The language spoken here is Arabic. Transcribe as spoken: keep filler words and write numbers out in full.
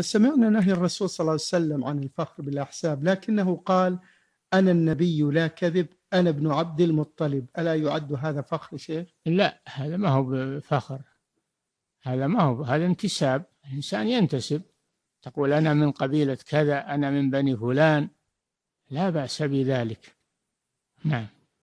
سمعنا نهي الرسول صلى الله عليه وسلم عن الفخر بالأحساب، لكنه قال أنا النبي لا كذب، أنا ابن عبد المطلب، ألا يعد هذا فخر شيخ؟ لا، هذا ما هو بفخر، هذا ما هو، هذا انتساب، الإنسان ينتسب، تقول أنا من قبيلة كذا، أنا من بني فلان، لا بأس بذلك. نعم.